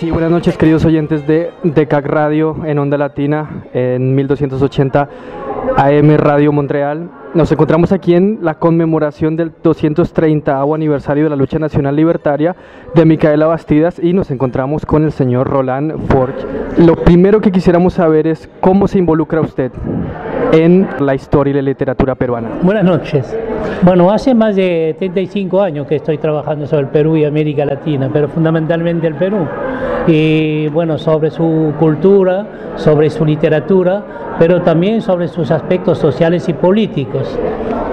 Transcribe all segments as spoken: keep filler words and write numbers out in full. Sí, buenas noches queridos oyentes de DECAC Radio en Onda Latina, en mil doscientos ochenta A M Radio Montreal. Nos encontramos aquí en la conmemoración del doscientos treinta aniversario de la lucha nacional libertaria de Micaela Bastidas y nos encontramos con el señor Roland Forgues. Lo primero que quisiéramos saber es cómo se involucra usted en la historia y la literatura peruana. Buenas noches. Bueno, hace más de treinta y cinco años que estoy trabajando sobre el Perú y América Latina, pero fundamentalmente el Perú. Y bueno, sobre su cultura, sobre su literatura, pero también sobre sus aspectos sociales y políticos.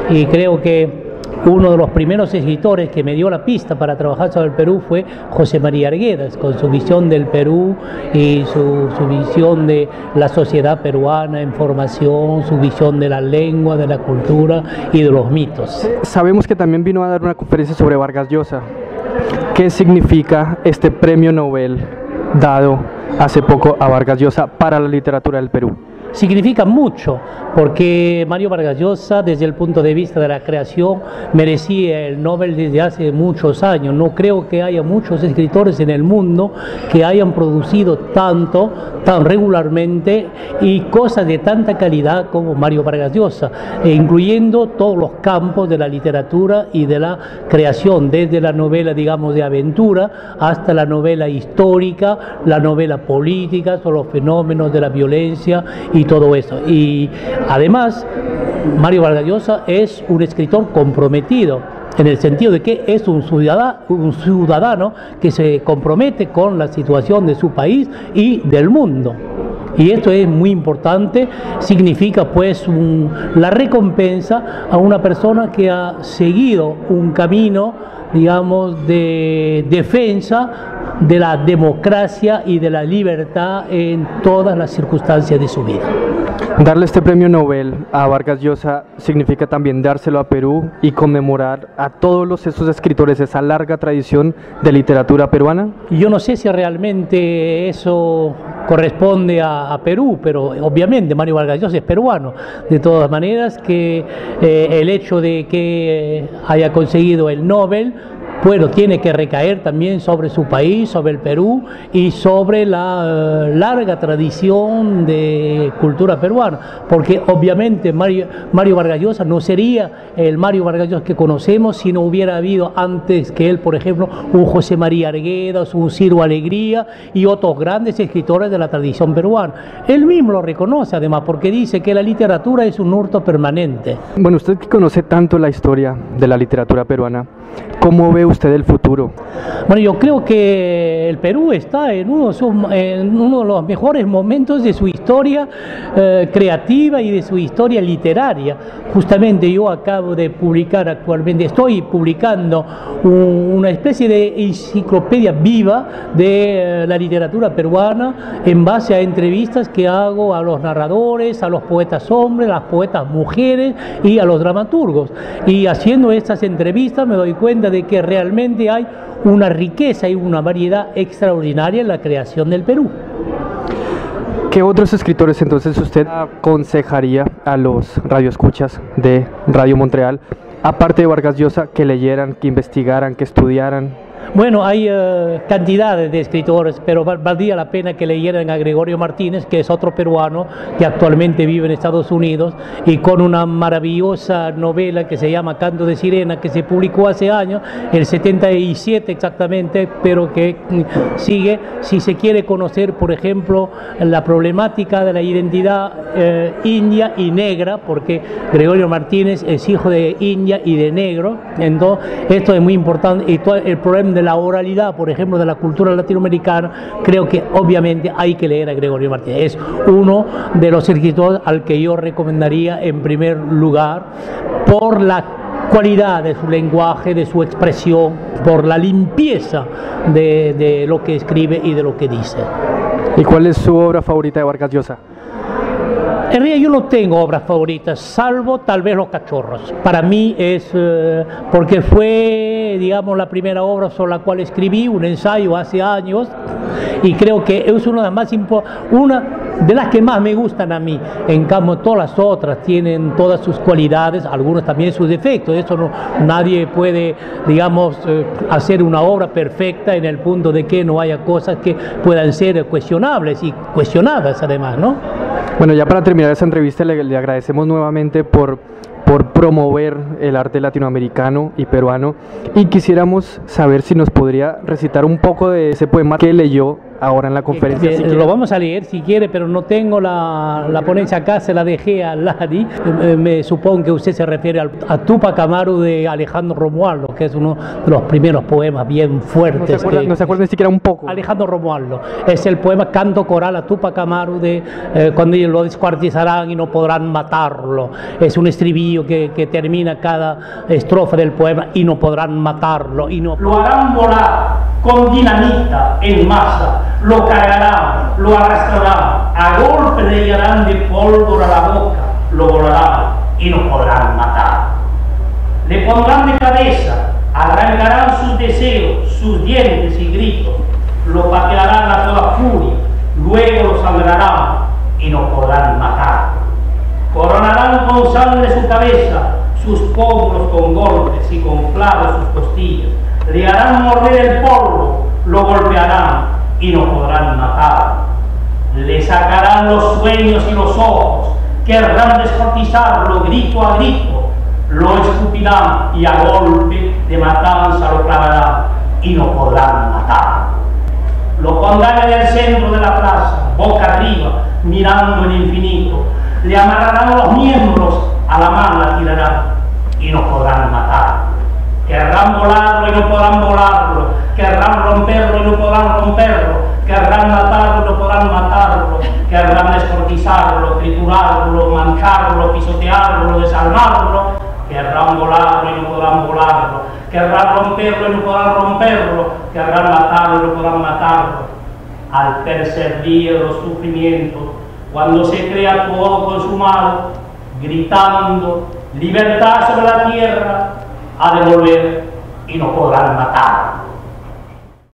Y creo que uno de los primeros escritores que me dio la pista para trabajar sobre el Perú fue José María Arguedas, con su visión del Perú y su, su visión de la sociedad peruana en formación, su visión de la lengua, de la cultura y de los mitos. Sabemos que también vino a dar una conferencia sobre Vargas Llosa. ¿Qué significa este premio Nobel dado hace poco a Vargas Llosa para la literatura del Perú? Significa mucho, porque Mario Vargas Llosa, desde el punto de vista de la creación, merecía el Nobel desde hace muchos años. No creo que haya muchos escritores en el mundo que hayan producido tanto, tan regularmente y cosas de tanta calidad como Mario Vargas Llosa, incluyendo todos los campos de la literatura y de la creación, desde la novela, digamos, de aventura hasta la novela histórica, la novela política, sobre los fenómenos de la violencia y todo eso. Y además, Mario Vargas Llosa es un escritor comprometido, en el sentido de que es un ciudadano, un ciudadano que se compromete con la situación de su país y del mundo. Y esto es muy importante, significa pues un, la recompensa a una persona que ha seguido un camino, digamos, de defensa de la democracia y de la libertad en todas las circunstancias de su vida. Darle este premio Nobel a Vargas Llosa significa también dárselo a Perú y conmemorar a todos los, esos escritores, esa larga tradición de literatura peruana. Yo no sé si realmente eso corresponde a, a Perú, pero obviamente Mario Vargas Llosa es peruano. De todas maneras, que eh, el hecho de que haya conseguido el Nobel, bueno, tiene que recaer también sobre su país, sobre el Perú y sobre la uh, larga tradición de cultura peruana, porque obviamente Mario, Mario Vargas Llosa no sería el Mario Vargas Llosa que conocemos si no hubiera habido antes que él, por ejemplo, un José María Arguedas, un Ciro Alegría y otros grandes escritores de la tradición peruana. Él mismo lo reconoce además, porque dice que la literatura es un hurto permanente. Bueno, usted que conoce tanto la historia de la literatura peruana, ¿cómo ve usted el futuro? Bueno, yo creo que el Perú está en uno de, sus, en uno de los mejores momentos de su historia eh, creativa y de su historia literaria. Justamente yo acabo de publicar actualmente, estoy publicando un, una especie de enciclopedia viva de eh, la literatura peruana en base a entrevistas que hago a los narradores, a los poetas hombres, a las poetas mujeres y a los dramaturgos. Y haciendo estas entrevistas me doy cuenta de que realmente hay una riqueza y una variedad extraordinaria en la creación del Perú. ¿Qué otros escritores entonces usted aconsejaría a los radioescuchas de Radio Montreal, aparte de Vargas Llosa, que leyeran, que investigaran, que estudiaran? Bueno, hay uh, cantidades de escritores, pero val valdría la pena que leyeran a Gregorio Martínez, que es otro peruano que actualmente vive en Estados Unidos y con una maravillosa novela que se llama Canto de Sirena, que se publicó hace años, el setenta y siete exactamente, pero que sigue. Si se quiere conocer, por ejemplo, la problemática de la identidad eh, india y negra, porque Gregorio Martínez es hijo de india y de negro, entonces esto es muy importante. Y todo el problema de la oralidad, por ejemplo, de la cultura latinoamericana, creo que obviamente hay que leer a Gregorio Martínez. Es uno de los escritores al que yo recomendaría en primer lugar por la cualidad de su lenguaje, de su expresión, por la limpieza de, de lo que escribe y de lo que dice. ¿Y cuál es su obra favorita de Vargas Llosa? En realidad yo no tengo obras favoritas, salvo tal vez Los Cachorros. Para mí es eh, porque fue, digamos, la primera obra sobre la cual escribí un ensayo hace años y creo que es una de las más importantes. de las que más me gustan a mí. En cambio, todas las otras tienen todas sus cualidades, algunos también sus defectos. Eso no, nadie puede, digamos, eh, hacer una obra perfecta en el punto de que no haya cosas que puedan ser cuestionables y cuestionadas además, ¿no? Bueno, ya para terminar esta entrevista le, le agradecemos nuevamente por, por promover el arte latinoamericano y peruano, y quisiéramos saber si nos podría recitar un poco de ese poema que leyó ahora en la conferencia. Si lo vamos a leer si quiere, pero no tengo la, la ponencia acá, se la dejé a Ladi. Me, me supongo que usted se refiere al, a Tupac Amaru de Alejandro Romualdo, que es uno de los primeros poemas bien fuertes. No se acuerda, que, no se acuerda ni siquiera un poco. Alejandro Romualdo, es el poema Canto Coral a Tupac Amaru de eh, cuando ellos lo descuartizarán y no podrán matarlo. Es un estribillo que, que termina cada estrofa del poema: y no podrán matarlo, y no lo harán volar con dinamita en masa. Lo cargarán, lo arrastrarán, a golpe le llenarán de pólvora la boca, lo volarán y no podrán matar. Le pondrán de cabeza, arrancarán sus deseos, sus dientes y gritos, lo patearán a toda furia, luego lo sangrarán y no podrán matar. Coronarán con sangre su cabeza, sus pómulos con golpes y con clavos sus costillas, le harán morder el polvo, lo golpearán y no podrán matar. Le sacarán los sueños y los ojos, querrán descortizarlo grito a grito, lo escupirán y a golpe de matanza lo clavarán y no podrán matar. Lo pondrán en el centro de la plaza, boca arriba, mirando el infinito, le amarrarán los miembros, a la mano la tirarán y no podrán matar. Querrán volarlo y no podrán volarlo, querrán romperlo y no podrán romperlo, querrán matarlo y no podrán matarlo, querrán descortizarlo, triturarlo, mancharlo, pisotearlo, desarmarlo, querrán volarlo y no podrán volarlo, querrán romperlo y no podrán romperlo, querrán matarlo y no podrán matarlo. Al tercer día de los sufrimientos, cuando se crea todo consumado, gritando libertad sobre la tierra, a devolver y no podrán matar.